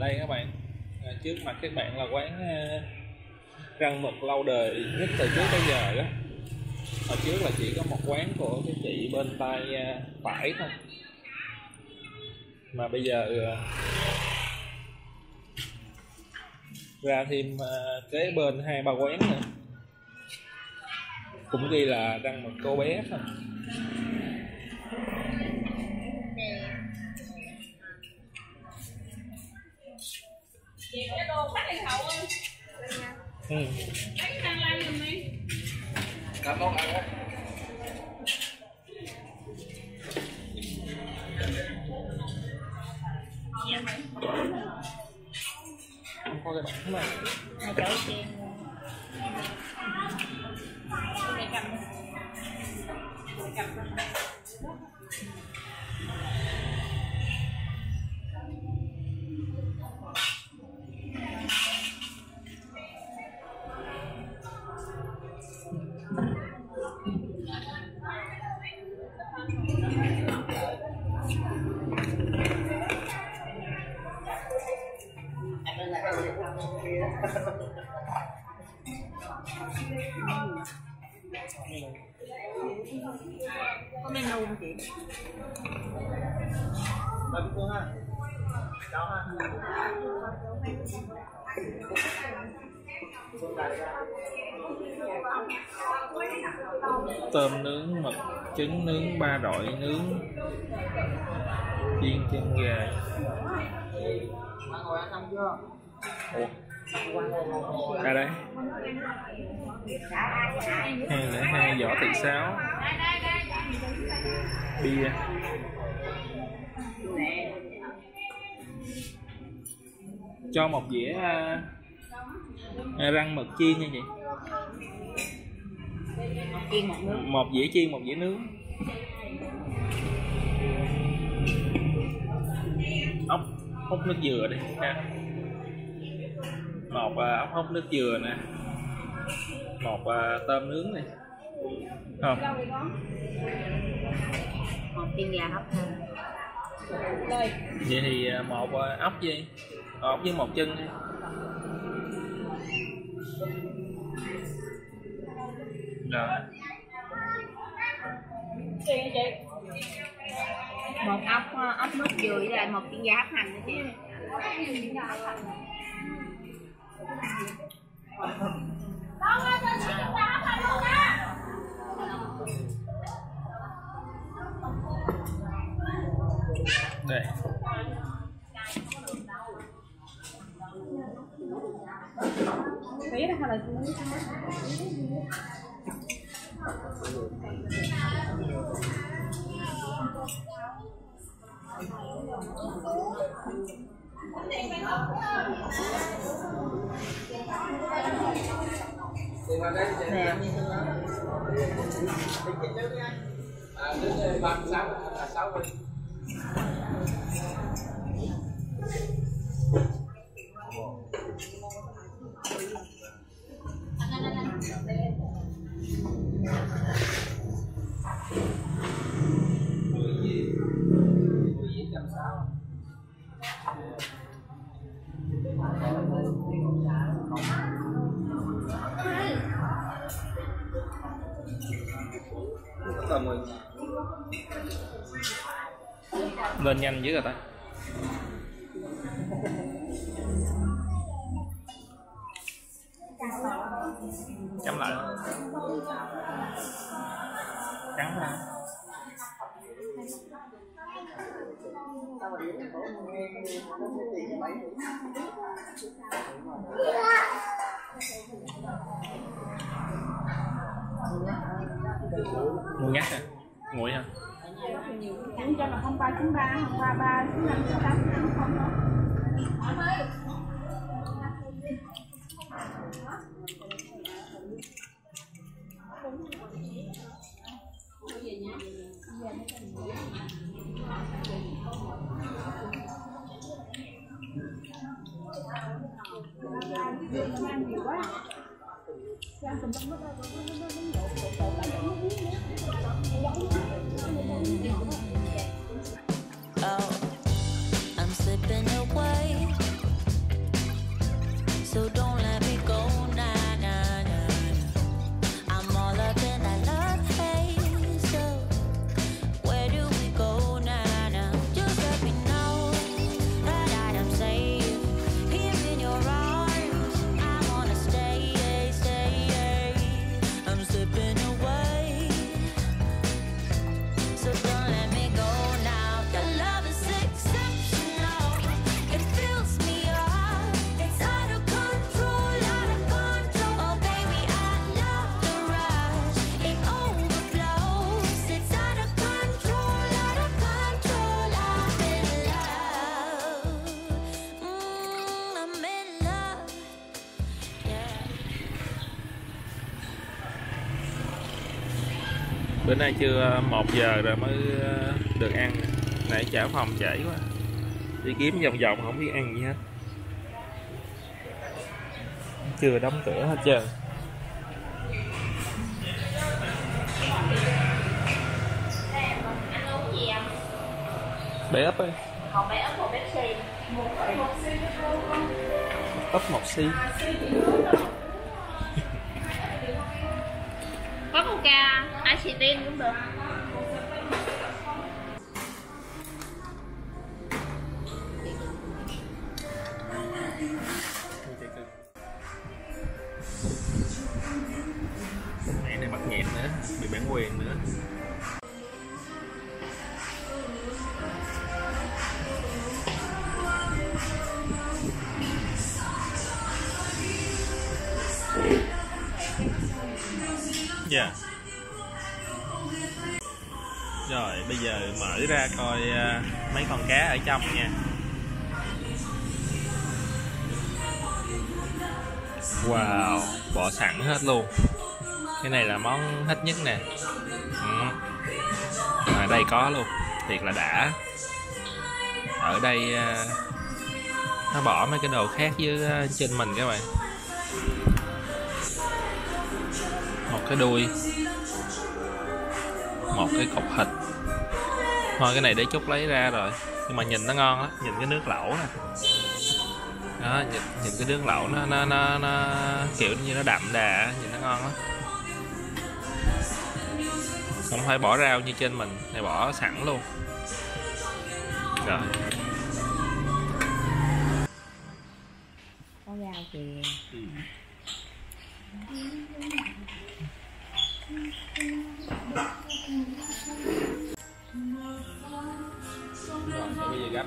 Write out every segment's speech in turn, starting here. đây các bạn, trước mặt các bạn là quán Răng Mực lâu đời nhất từ trước tới giờ đó. Hồi trước là chỉ có một quán của cái chị bên tay phải thôi, mà bây giờ ra thêm kế bên 2-3 quán nữa, cũng ghi là Răng Mực cô bé thôi. Không có cái bánh có men nâu không chị? Bánh cuốn ha, cháu ha, tôm nướng, mực trứng nướng, ba đội nướng, chiên chân gà. Ủa? À đây 202 vỏ thị sáo, bia, cho một dĩa răng mực chiên nha chị, một dĩa chiên, một dĩa nướng, ốc nước dừa đây ha. Một ốc hấp nước dừa nè, một tôm nướng nè, không, một tiên gà hấp nè. Vậy thì một ốc gì, ốc với một chân nè. Rồi một ốc nước dừa với lại một tiên gà hấp hành nữa chứ. Đây. Nè. Lên nhanh dữ rồi ta. Chấm lại. Trắng ra. Nguội ngắt hả? Nguội hả? Chẳng cho là 0393, 0333, 5 5 5. Oh, I'm slipping away. Bữa nay chưa 1 giờ rồi mới được ăn. Nãy chả phòng trễ quá, đi kiếm vòng vòng không biết ăn gì hết, chưa đóng cửa hết trơn. Bé ấp ơi, bé ấp một xì, ấp một xì, có coca, ice cũng được. Mẹ này bắt nhẹn nữa, bị bản quyền nữa. Dạ yeah. Rồi bây giờ mở ra coi mấy con cá ở trong nha. Wow, bỏ sẵn hết luôn. Cái này là món thích nhất nè. Ở đây có luôn, thiệt là đã. Ở đây nó bỏ mấy cái đồ khác với trên mình các bạn. Một cái đuôi, một cái cục thịt. Thôi cái này để chút lấy ra rồi. Nhưng mà nhìn nó ngon lắm, nhìn cái nước lẩu nè. Đó, nhìn cái nước lẩu nó kiểu như nó đậm đà, nhìn nó ngon lắm. Không phải bỏ rau như trên mình, này bỏ sẵn luôn. Rồi. Có rau kìa. Rồi, bây giờ gắp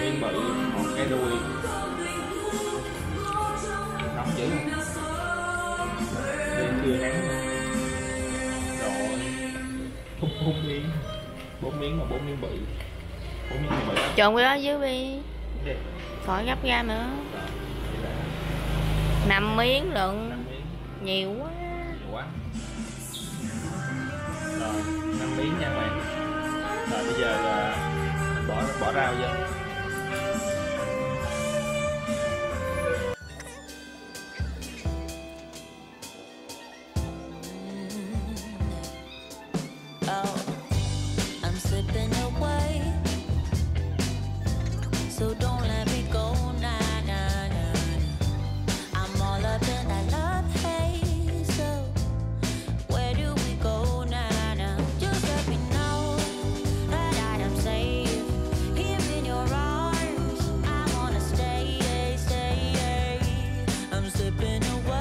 Miếng bự, một cái đuôi. Nóng dữ không? Miếng chưa nắng. Bốn miếng, 4 miếng mà 4 miếng bự, 4 miếng bự. Trộn cái đó dưới đi, khỏi gấp ra nữa. 5 miếng lượng, 5 miếng. Nhiều quá. Nhiều quá. Rồi 5 miếng nha bạn. Rồi bây giờ là bỏ rau vô. Been away.